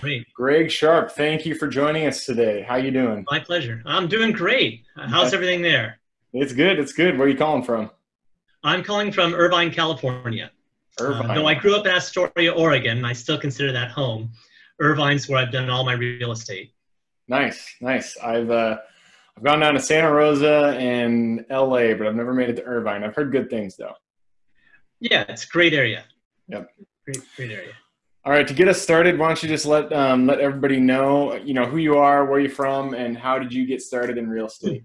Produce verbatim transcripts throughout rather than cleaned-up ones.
Great. Greg Sharp, thank you for joining us today. How you doing? My pleasure. I'm doing great. How's everything there? It's good. It's good. Where are you calling from? I'm calling from Irvine, California. Irvine. Uh, though I grew up in Astoria, Oregon, and I still consider that home. Irvine's where I've done all my real estate. Nice, nice. I've uh, I've gone down to Santa Rosa and L A, but I've never made it to Irvine. I've heard good things, though. Yeah, it's a great area. Yep. Great, great area. All right, to get us started, why don't you just let um, let everybody know, you know, who you are, where you're from, and how did you get started in real estate?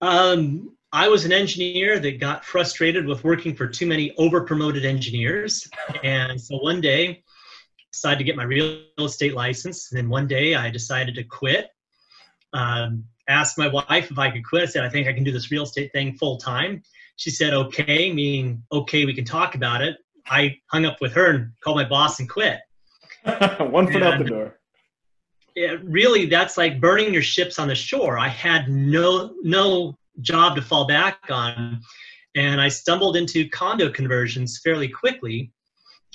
Um, I was an engineer that got frustrated with working for too many over-promoted engineers, and so one day decided to get my real estate license, and then one day I decided to quit. Um, asked my wife if I could quit. I said, I think I can do this real estate thing full time. She said, okay, meaning, okay, we can talk about it. I hung up with her and called my boss and quit. One foot and, out the door. Yeah, really, that's like burning your ships on the shore. I had no, no job to fall back on, and I stumbled into condo conversions fairly quickly.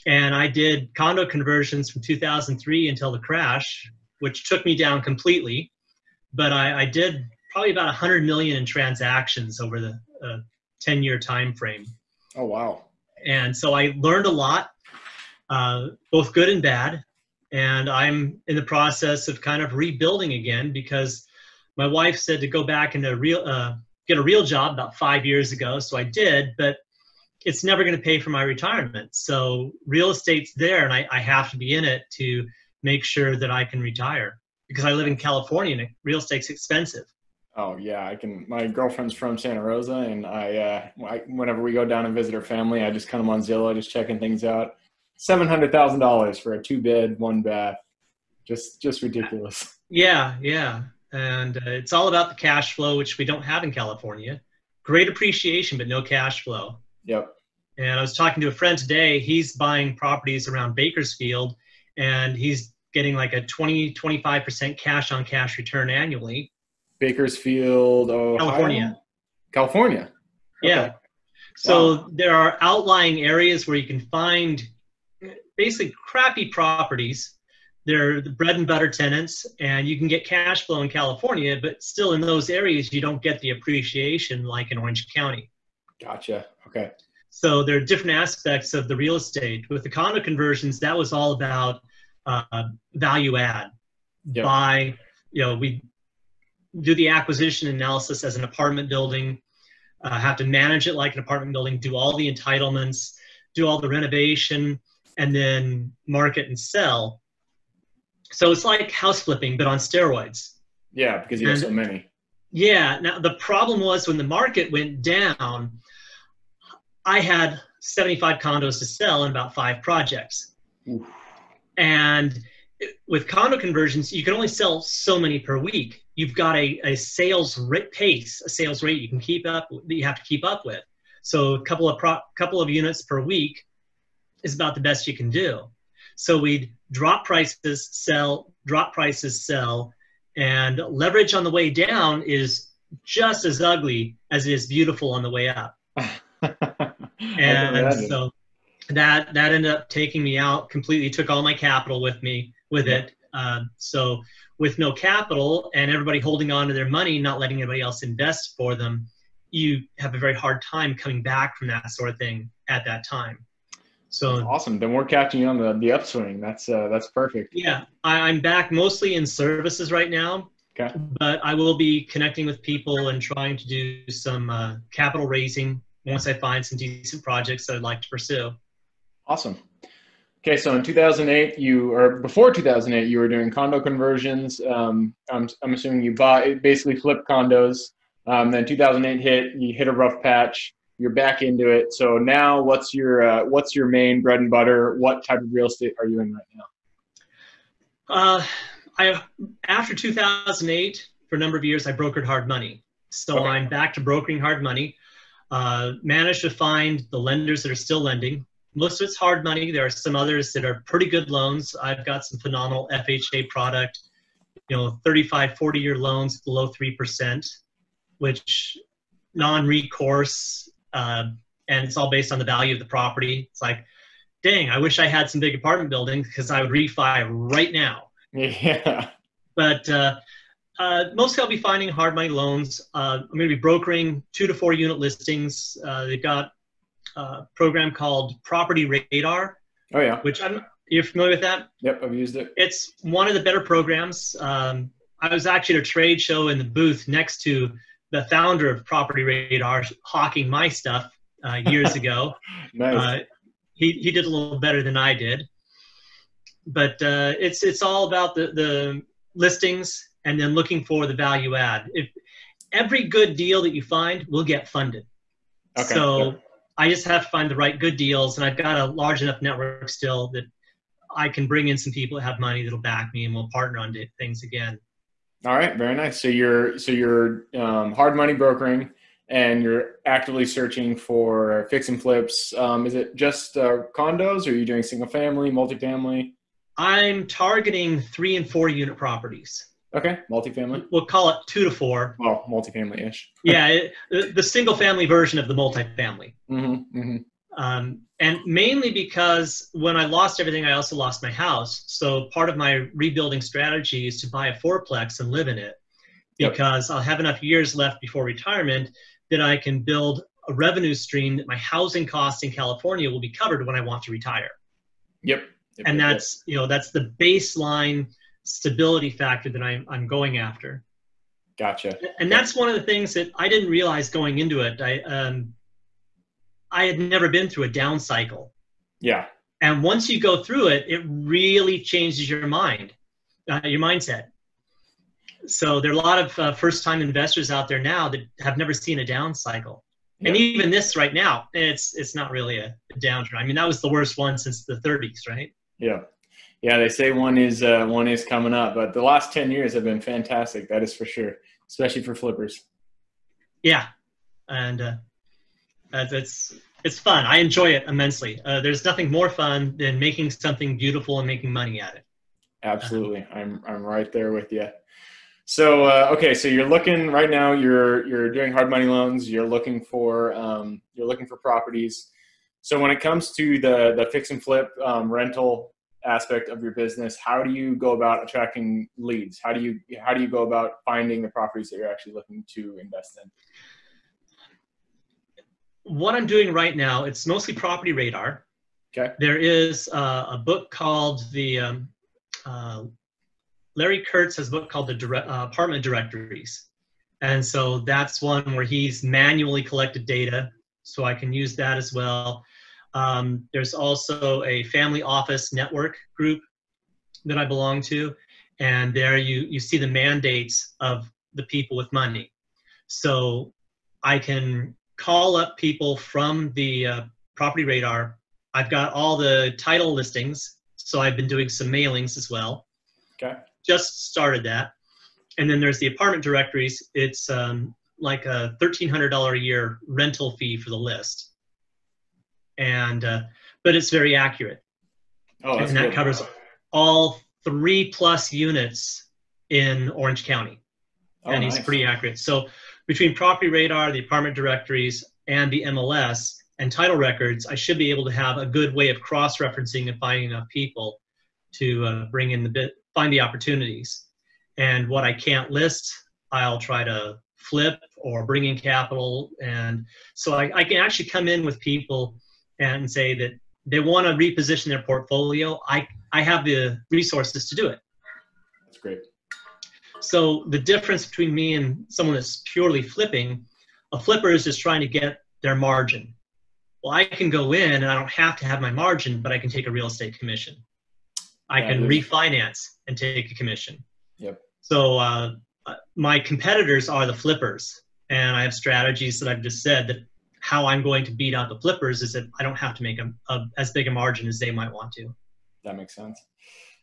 And I did condo conversions from two thousand three until the crash, which took me down completely. But I, I did probably about one hundred million in transactions over the uh, ten year time frame. Oh, wow. And so I learned a lot, uh, both good and bad. And I'm in the process of kind of rebuilding again, because my wife said to go back and uh, get a real job about five years ago. So I did, but it's never going to pay for my retirement. So real estate's there, and I, I have to be in it to make sure that I can retire, because I live in California and real estate's expensive. Oh yeah, I can. My girlfriend's from Santa Rosa, and I, uh, I whenever we go down and visit her family, I just kind of on Zillow, just checking things out. Seven hundred thousand dollars for a two bed, one bath, just just ridiculous. Yeah, yeah, and uh, it's all about the cash flow, which we don't have in California. Great appreciation, but no cash flow. Yep. And I was talking to a friend today. He's buying properties around Bakersfield, and he's getting like a twenty, twenty-five percent cash on cash return annually. Bakersfield, Ohio? California. California. Okay. Yeah. So wow. There are outlying areas where you can find basically crappy properties. They're the bread and butter tenants, and you can get cash flow in California, but still in those areas, you don't get the appreciation like in Orange County. Gotcha. Okay. So there are different aspects of the real estate. With the condo conversions, that was all about uh, value add. Yep. Buy, you know, we do the acquisition analysis as an apartment building, uh, have to manage it like an apartment building, do all the entitlements, do all the renovation, and then market and sell. So it's like house flipping, but on steroids. Yeah, because you have so many. Yeah. Now, the problem was when the market went down, I had seventy-five condos to sell in about five projects. Oof. And with condo conversions, you can only sell so many per week. You've got a, a sales rate pace, a sales rate you can keep up, that you have to keep up with. So a couple of pro, couple of units per week is about the best you can do. So we'd drop prices, sell, drop prices, sell, and leverage on the way down is just as ugly as it is beautiful on the way up. And so that that ended up taking me out completely, took all my capital with me with it. Um, so with no capital and everybody holding on to their money, not letting anybody else invest for them, you have a very hard time coming back from that sort of thing at that time. So awesome. Then we're catching you on the, the upswing. That's uh, that's perfect. Yeah, I, I'm back mostly in services right now. Okay. But I will be connecting with people and trying to do some uh, capital raising once I find some decent projects that I'd like to pursue. Awesome. Okay, so in two thousand eight, you or before two thousand eight, you were doing condo conversions. Um, I'm I'm assuming you bought basically flipped condos. Um, then two thousand eight hit. You hit a rough patch. You're back into it. So now, what's your uh, what's your main bread and butter? What type of real estate are you in right now? Uh, I after two thousand eight, for a number of years, I brokered hard money. So okay. I'm back to brokering hard money. Uh, managed to find the lenders that are still lending. Most of it's hard money. There are some others that are pretty good loans. I've got some phenomenal F H A product. You know, thirty-five, forty year loans below three percent, which non-recourse. Uh, and it's all based on the value of the property. It's like dang, I wish I had some big apartment buildings because I would refi right now. Yeah. But uh, uh, mostly I'll be finding hard money loans. Uh, I'm going to be brokering two to four unit listings. Uh, they've got a program called Property Radar. Oh, yeah. Which I'm, you're familiar with that? Yep, I've used it. It's one of the better programs. Um, I was actually at a trade show in the booth next to the founder of Property Radar hawking my stuff uh, years ago. Nice. Uh, he, he did a little better than I did. But uh, it's it's all about the, the listings and then looking for the value add. If every good deal that you find will get funded. Okay. So yep. I just have to find the right good deals, and I've got a large enough network still that I can bring in some people that have money that'll back me, and we'll partner on things again. All right, very nice. So you're so you're um, hard money brokering, and you're actively searching for fix and flips. Um, is it just uh, condos, or are you doing single family, multifamily? I'm targeting three and four unit properties. Okay, multifamily. We'll call it two to four. Well, multifamily-ish. Yeah, it, the single family version of the multifamily. Mm-hmm, mm-hmm. Um, and mainly because when I lost everything, I also lost my house. So part of my rebuilding strategy is to buy a fourplex and live in it, because yep. I'll have enough years left before retirement that I can build a revenue stream that my housing costs in California will be covered when I want to retire. Yep. yep and yep, that's, yep. you know, that's the baseline stability factor that I'm, I'm going after. Gotcha. And that's one of the things that I didn't realize going into it. I, um, I had never been through a down cycle. Yeah. And once you go through it, it really changes your mind, uh, your mindset. So there are a lot of uh, first-time investors out there now that have never seen a down cycle. Yeah. And even this right now, it's it's not really a, a downturn. I mean, that was the worst one since the thirties, right? Yeah. Yeah, they say one is uh, one is coming up, but the last ten years have been fantastic. That is for sure, especially for flippers. Yeah. And... Uh, Uh, it's, it's fun. I enjoy it immensely. Uh, there's nothing more fun than making something beautiful and making money at it. Absolutely. Uh-huh. I'm, I'm right there with you. So, uh, okay. So you're looking right now, you're, you're doing hard money loans. You're looking for, um, you're looking for properties. So when it comes to the, the fix and flip, um, rental aspect of your business, how do you go about attracting leads? How do you, how do you go about finding the properties that you're actually looking to invest in? What I'm doing right now, it's mostly Property Radar. Okay. There is uh, a book called the, um, uh, Larry Kurtz has a book called the Direct, uh, Apartment Directories. And so that's one where he's manually collected data. So I can use that as well. Um, there's also a family office network group that I belong to. And there you, you see the mandates of the people with money. So I can call up people from the uh, Property Radar. I've got all the title listings, so I've been doing some mailings as well. Okay. Just started that. And then there's the apartment directories. It's um, like a thirteen hundred dollars a year rental fee for the list. And, uh, but it's very accurate. Oh, that's And that good. Covers all three plus units in Orange County. Oh, and nice. It's pretty accurate. So between Property Radar, the apartment directories, and the M L S and title records, I should be able to have a good way of cross-referencing and finding enough people to uh, bring in the bit, find the opportunities. And what I can't list, I'll try to flip or bring in capital. And so I, I can actually come in with people and say that they want to reposition their portfolio. I, I have the resources to do it. That's great. So the difference between me and someone that's purely flipping, a flipper is just trying to get their margin. Well, I can go in and I don't have to have my margin, but I can take a real estate commission. I yeah, can I refinance and take a commission. Yep. So uh, my competitors are the flippers, and I have strategies that I've just said that how I'm going to beat out the flippers is that I don't have to make a, a, as big a margin as they might want to. That makes sense.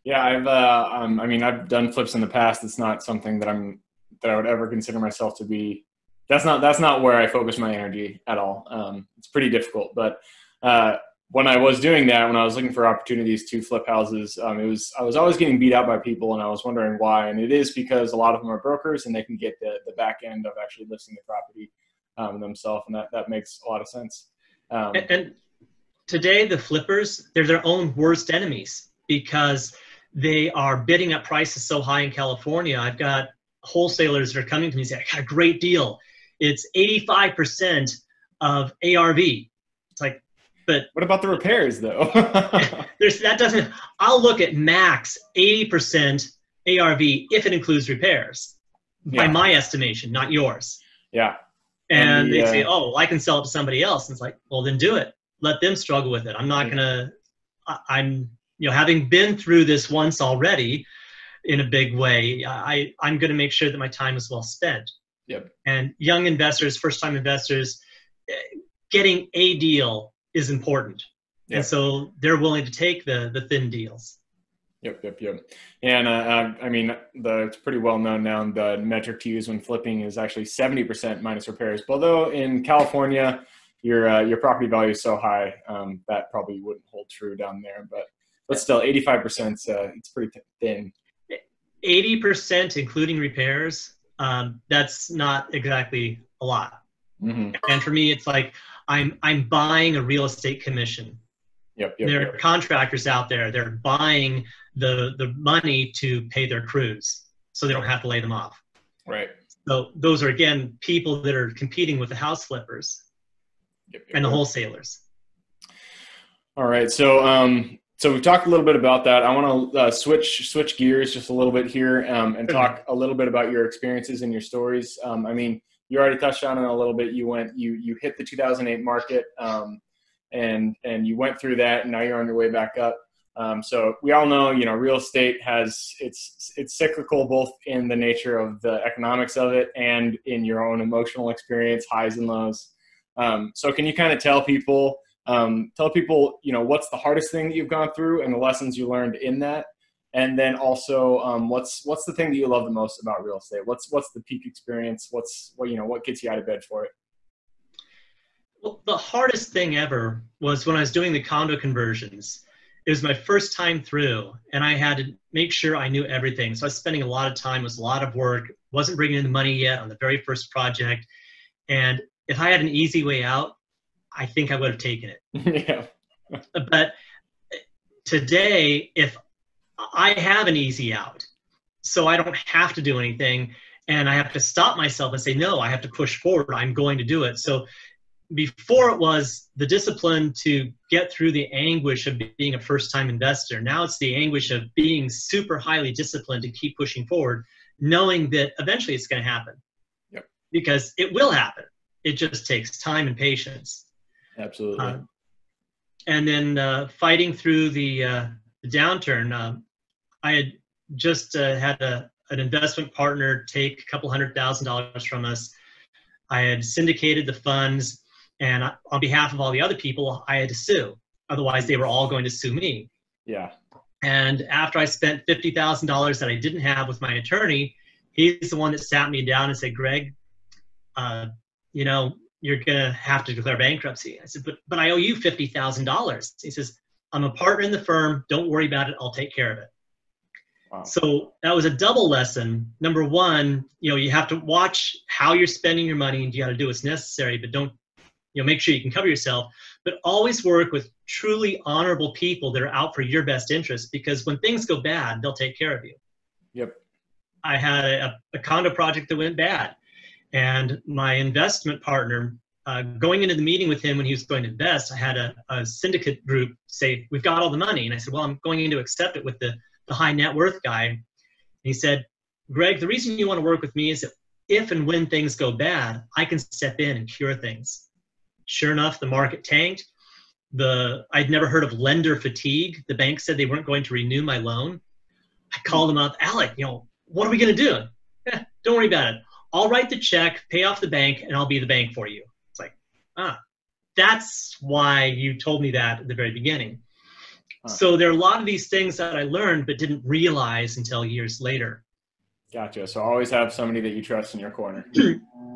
Yeah, I've. Uh, um, I mean, I've done flips in the past. It's not something that I'm that I would ever consider myself to be. That's not that's not where I focus my energy at all. Um, it's pretty difficult. But uh, when I was doing that, when I was looking for opportunities to flip houses, um, it was I was always getting beat out by people, and I was wondering why. And it is because a lot of them are brokers, and they can get the the back end of actually listing the property um, themselves, and that that makes a lot of sense. Um, and, and Today, the flippers, they're their own worst enemies because they are bidding up prices so high in California. I've got wholesalers that are coming to me and saying, I got a great deal. It's eighty-five percent of A R V. It's like, but what about the repairs though? There's, that doesn't, I'll look at max eighty percent A R V if it includes repairs, yeah. by my estimation, not yours. Yeah. And, and the, they say, oh, I can sell it to somebody else. And it's like, well, then do it. Let them struggle with it. I'm not yeah. going to, I'm, you know, having been through this once already in a big way, I, I'm going to make sure that my time is well spent. Yep. And young investors, first-time investors, getting a deal is important. Yep. And so they're willing to take the, the thin deals. Yep, yep, yep. And uh, I mean, the, it's pretty well known now, the metric to use when flipping is actually seventy percent minus repairs. But although in California, your, uh, your property value is so high, um, that probably wouldn't hold true down there. But, but still, eighty-five percent, uh, it's pretty thin. eighty percent including repairs, um, that's not exactly a lot. Mm-hmm. And for me, it's like I'm, I'm buying a real estate commission. Yep, yep, there are yep. contractors out there. They're buying the, the money to pay their crews so they don't have to lay them off. Right. So those are, again, people that are competing with the house flippers yep, yep, and the wholesalers. All right. So um, so we've talked a little bit about that. I want to uh, switch switch gears just a little bit here um, and talk a little bit about your experiences and your stories. Um, I mean, you already touched on it a little bit. You went, you you hit the two thousand eight market. Um, And, and you went through that and now you're on your way back up. Um, so we all know, you know, real estate has, it's, it's cyclical both in the nature of the economics of it and in your own emotional experience, highs and lows. Um, so can you kind of tell people, um, tell people, you know, what's the hardest thing that you've gone through and the lessons you learned in that? And then also um, what's, what's the thing that you love the most about real estate? What's, what's the peak experience? What's what, you know, what gets you out of bed for it? Well, the hardest thing ever was when I was doing the condo conversions. It was my first time through, and I had to make sure I knew everything. So I was spending a lot of time, it was a lot of work, wasn't bringing in the money yet on the very first project. And if I had an easy way out, I think I would have taken it. Yeah. But today, if I have an easy out, so I don't have to do anything, and I have to stop myself and say, no, I have to push forward. I'm going to do it. So before it was the discipline to get through the anguish of being a first-time investor. Now it's the anguish of being super highly disciplined to keep pushing forward, knowing that eventually it's going to happen. Yep. Because it will happen. It just takes time and patience. Absolutely. Uh, and then uh, fighting through the, uh, the downturn, uh, I had just uh, had a, an investment partner take a couple hundred thousand dollars from us. I had syndicated the funds. And on behalf of all the other people, I had to sue. Otherwise, they were all going to sue me. Yeah. And after I spent fifty thousand dollars that I didn't have with my attorney, he's the one that sat me down and said, Greg, uh, you know, you're going to have to declare bankruptcy. I said, but, but I owe you fifty thousand dollars. He says, I'm a partner in the firm. Don't worry about it. I'll take care of it. Wow. So that was a double lesson. Number one, you know, you have to watch how you're spending your money and you got to do what's necessary, but don't, you know, make sure you can cover yourself, but always work with truly honorable people that are out for your best interest, because when things go bad, they'll take care of you. Yep. I had a, a condo project that went bad, and my investment partner, uh, going into the meeting with him when he was going to invest, I had a, a syndicate group say, we've got all the money. And I said, well, I'm going in to accept it with the, the high net worth guy. And he said, Greg, the reason you want to work with me is that if and when things go bad, I can step in and cure things. Sure enough, the market tanked. The I'd never heard of lender fatigue. The bank said they weren't going to renew my loan. I called them up, Alec, you know, what are we going to do? Eh, don't worry about it. I'll write the check, pay off the bank, and I'll be the bank for you. It's like, ah, that's why you told me that at the very beginning. Huh. So there are a lot of these things that I learned but didn't realize until years later. Gotcha. So always have somebody that you trust in your corner.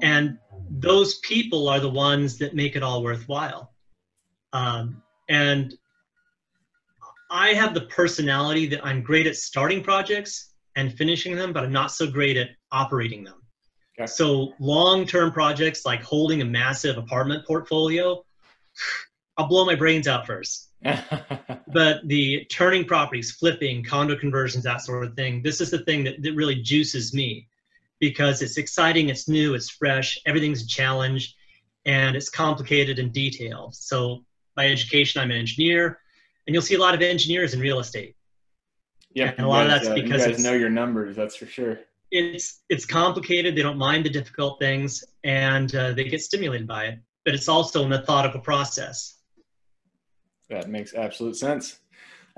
And those people are the ones that make it all worthwhile. Um, and I have the personality that I'm great at starting projects and finishing them, but I'm not so great at operating them. Okay. So long-term projects like holding a massive apartment portfolio I'll blow my brains out first. But the turning properties, flipping, condo conversions, that sort of thing, this is the thing that, that really juices me, because it's exciting, it's new, it's fresh, everything's a challenge, and it's complicated and detailed. So by education, I'm an engineer, and you'll see a lot of engineers in real estate. Yeah, and a lot guys, of that's because uh, you guys know your numbers, that's for sure. It's, it's complicated, they don't mind the difficult things, and uh, they get stimulated by it, but it's also a methodical process. That makes absolute sense.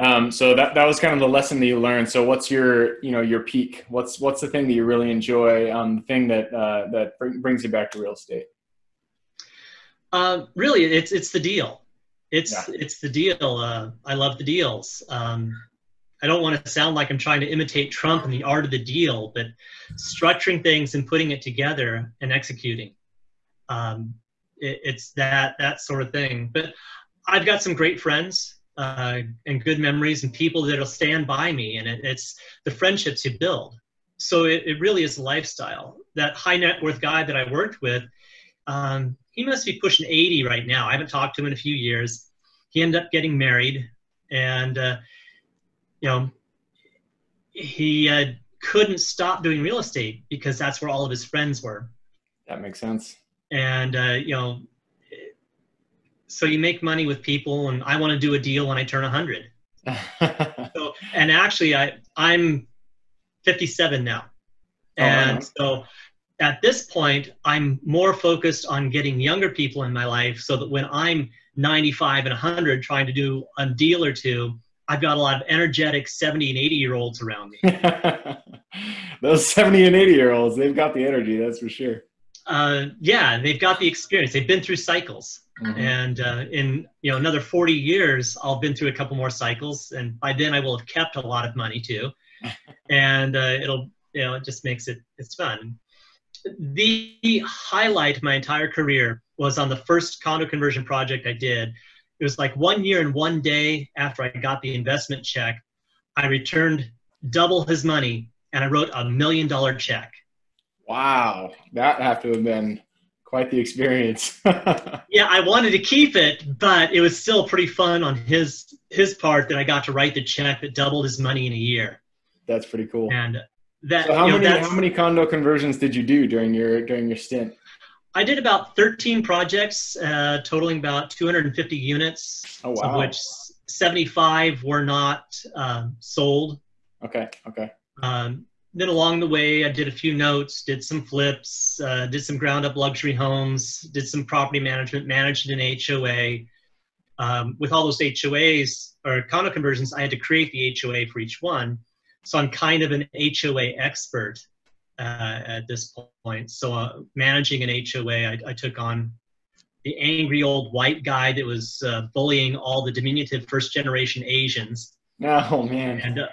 Um, so that, that was kind of the lesson that you learned. So what's your, you know, your peak? What's, what's the thing that you really enjoy, um, the thing that, uh, that brings you back to real estate? Uh, really, it's, it's the deal. It's, yeah. it's the deal. Uh, I love the deals. Um, I don't want to sound like I'm trying to imitate Trump and the art of the deal, but structuring things and putting it together and executing. Um, it, it's that, that sort of thing. But I've got some great friends uh, and good memories and people that'll stand by me. And it, it's the friendships you build. So it, it really is lifestyle. That high net worth guy that I worked with, um, he must be pushing eighty right now. I haven't talked to him in a few years. He ended up getting married, and, uh, you know, he uh, couldn't stop doing real estate because that's where all of his friends were. That makes sense. And, uh, you know, so you make money with people, and I want to do a deal when I turn a hundred. So, and actually, I, I'm fifty-seven now. And oh, wow. So at this point, I'm more focused on getting younger people in my life so that when I'm ninety-five and a hundred trying to do a deal or two, I've got a lot of energetic seventy and eighty-year-olds around me. Those seventy and eighty-year-olds, they've got the energy, that's for sure. Uh, yeah, they've got the experience. They've been through cycles. Mm-hmm. And uh, in you know another forty years, I'll been through a couple more cycles, and by then I will have kept a lot of money too, and uh, it'll you know it just makes it it's fun. The highlight of my entire career was on the first condo conversion project I did. It was like one year and one day after I got the investment check, I returned double his money, and I wrote a million dollar check. Wow, that had to have been quite the experience. Yeah, I wanted to keep it, but it was still pretty fun on his his part that I got to write the check that doubled his money in a year. That's pretty cool. And that so how you know, many how many condo conversions did you do during your during your stint? I did about thirteen projects, uh, totaling about two hundred fifty units. Oh, wow. Of which seventy-five were not um, sold. Okay. Okay. Um, Then along the way, I did a few notes, did some flips, uh, did some ground-up luxury homes, did some property management, managed an H O A. Um, with all those H O As, or condo conversions, I had to create the H O A for each one. So I'm kind of an H O A expert uh, at this point. So uh, managing an H O A, I, I took on the angry old white guy that was uh, bullying all the diminutive first-generation Asians. Oh, man. And, uh,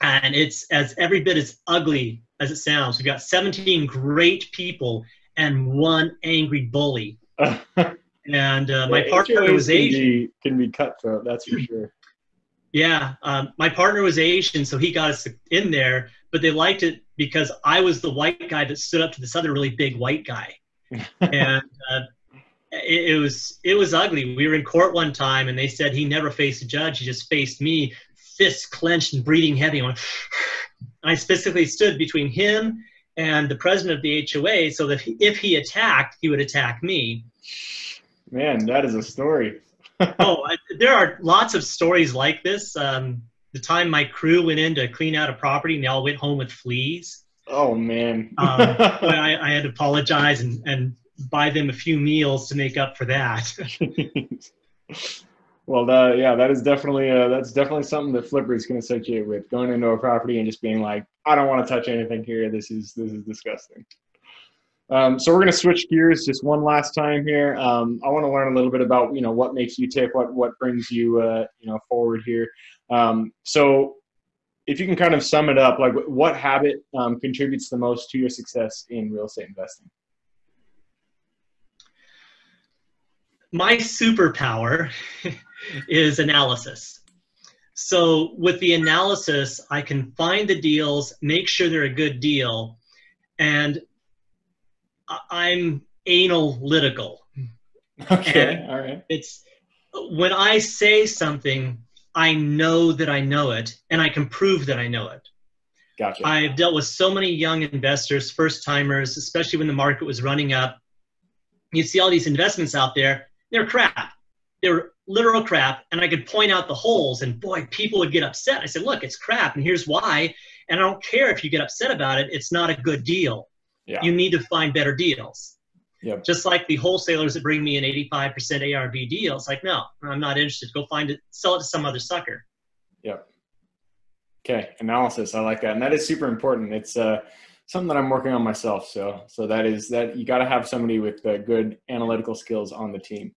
And it's as every bit as ugly as it sounds. We've got seventeen great people and one angry bully. and uh, yeah, my partner was Asian. Can be, can be cutthroat, that's for sure. Yeah, um, my partner was Asian, so he got us in there. But they liked it because I was the white guy that stood up to this other really big white guy. and uh, it, it was it was ugly. We were in court one time, and they said he never faced a judge. He just faced me. Fists clenched and breathing heavy. And I specifically stood between him and the president of the H O A so that if he attacked, he would attack me. Man, that is a story. Oh, I, there are lots of stories like this. Um, the time my crew went in to clean out a property and they all went home with fleas. Oh, man. um, I, I had to apologize and, and buy them a few meals to make up for that. Well, that, yeah, that is definitely uh, that's definitely something that flippers can associate with, going into a property and just being like, I don't want to touch anything here. This is this is disgusting. Um, so we're going to switch gears just one last time here. Um, I want to learn a little bit about you know what makes you tick, what what brings you uh, you know forward here. Um, so if you can kind of sum it up, like what habit um, contributes the most to your success in real estate investing? My superpower is analysis. So with the analysis, I can find the deals, make sure they're a good deal, and I'm analytical. Okay, and all right. It's when I say something, I know that I know it, and I can prove that I know it. Gotcha. I've dealt with so many young investors, first-timers, especially when the market was running up. You see all these investments out there. They're crap. They're literal crap. And I could point out the holes, and boy, people would get upset. I said, look, it's crap, and here's why. And I don't care if you get upset about it. It's not a good deal. Yeah. You need to find better deals. Yep. Just like the wholesalers that bring me an eighty-five percent A R V deal. It's like, no, I'm not interested. Go find it. Sell it to some other sucker. Yep. Okay. Analysis. I like that. And that is super important. It's uh, something that I'm working on myself. So, so that is that you got to have somebody with uh, good analytical skills on the team.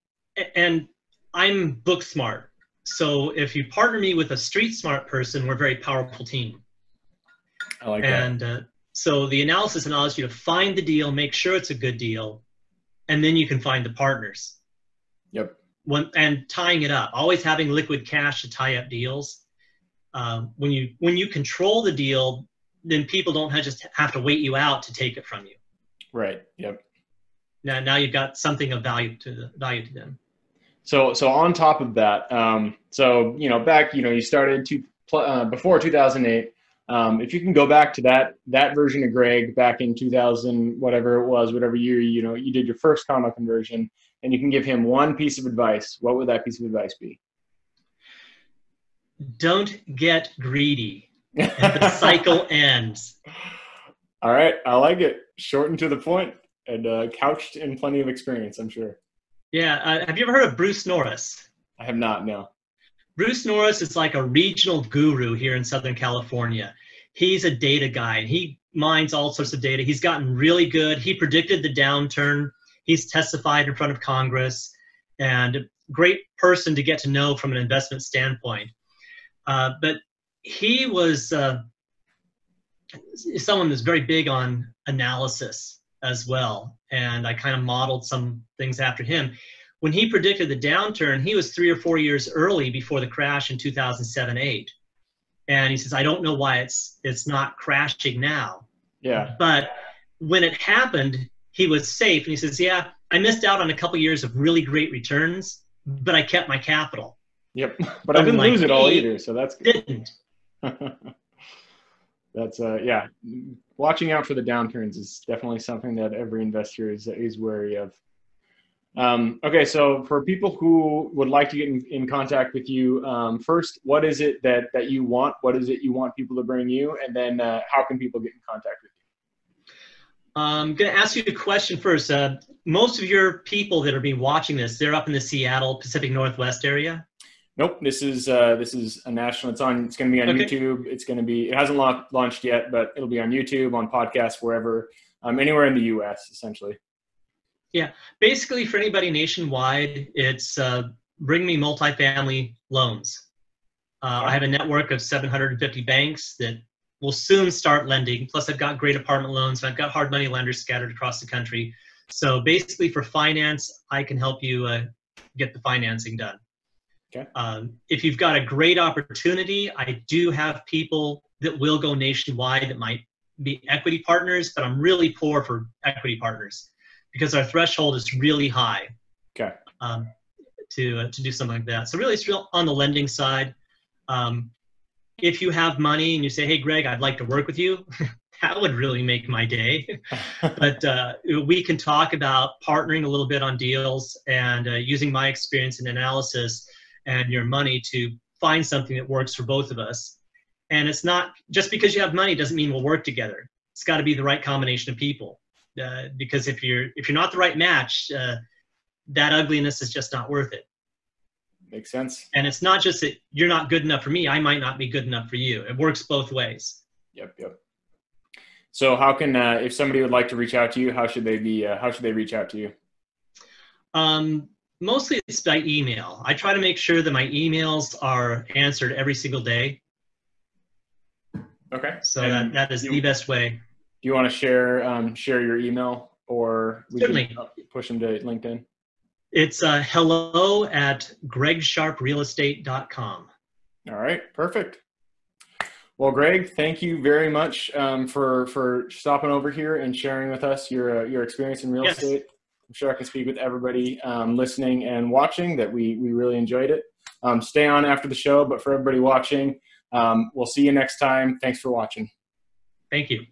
And I'm book smart. So if you partner me with a street smart person, we're a very powerful team. I like and, that. And uh, so the analysis allows you to find the deal, make sure it's a good deal, and then you can find the partners. Yep. When, and tying it up, always having liquid cash to tie up deals. Um, when you when you control the deal, then people don't have, just have to wait you out to take it from you. Right. Yep. Now now you've got something of value to the value to them. So so on top of that, um, so you know back you know you started to uh, before two thousand eight. Um, if you can go back to that that version of Greg back in two thousand, whatever it was, whatever year you know you did your first condo conversion, and you can give him one piece of advice, what would that piece of advice be? Don't get greedy. The cycle ends. All right, I like it. Short and to the point, and uh, couched in plenty of experience, I'm sure. Yeah. Uh, have you ever heard of Bruce Norris? I have not. No. Bruce Norris is like a regional guru here in Southern California. He's a data guy, and he mines all sorts of data. He's gotten really good. He predicted the downturn. He's testified in front of Congress, and a great person to get to know from an investment standpoint. Uh, but he was uh, someone that's very big on analysis as well, and I kind of modeled some things after him. When he predicted the downturn, he was three or four years early before the crash in two thousand seven, eight. And he says, I don't know why it's, it's not crashing now. Yeah. But when it happened, he was safe. And he says, yeah, I missed out on a couple years of really great returns, but I kept my capital. Yep. But I didn't lose it all either. So that's good. Didn't. That's, uh, yeah. Watching out for the downturns is definitely something that every investor is, is wary of. Um, okay, so for people who would like to get in, in contact with you, um, first, what is it that, that you want? What is it you want people to bring you? And then uh, how can people get in contact with you? I'm going to ask you a question first. Uh, most of your people that are be watching this, they're up in the Seattle, Pacific Northwest area? Nope, this is, uh, this is a national, it's on, it's going to be on okay. YouTube. It's going to be, it hasn't la launched yet, but it'll be on YouTube, on podcasts, wherever, um, anywhere in the U S essentially. Yeah, basically for anybody nationwide, it's uh, bring me multifamily loans. Uh, I have a network of seven hundred fifty banks that will soon start lending. Plus, I've got great apartment loans, and I've got hard money lenders scattered across the country. So basically for finance, I can help you uh, get the financing done. Okay. Um, if you've got a great opportunity, I do have people that will go nationwide that might be equity partners, but I'm really poor for equity partners, because our threshold is really high. Okay. um, to, uh, to do something like that. So really it's real on the lending side. Um, if you have money and you say, hey, Greg, I'd like to work with you, that would really make my day. But uh, we can talk about partnering a little bit on deals and uh, using my experience and analysis and your money to find something that works for both of us. And it's not just because you have money doesn't mean we'll work together. It's got to be the right combination of people. Uh, because if you're if you're not the right match, uh, that ugliness is just not worth it. Makes sense. And it's not just that you're not good enough for me. I might not be good enough for you. It works both ways. Yep, yep. So how can uh, if somebody would like to reach out to you, how should they be? Uh, how should they reach out to you? Um, mostly it's by email. I try to make sure that my emails are answered every single day. Okay. So that, that is the best way. Do you want to share um, share your email, or we Certainly. Can push them to LinkedIn? It's uh, hello at greg sharp real estate dot com. All right, perfect. Well, Greg, thank you very much um, for for stopping over here and sharing with us your uh, your experience in real yes. estate. I'm sure I can speak with everybody um, listening and watching that we, we really enjoyed it. Um, stay on after the show, but for everybody watching, um, we'll see you next time. Thanks for watching. Thank you.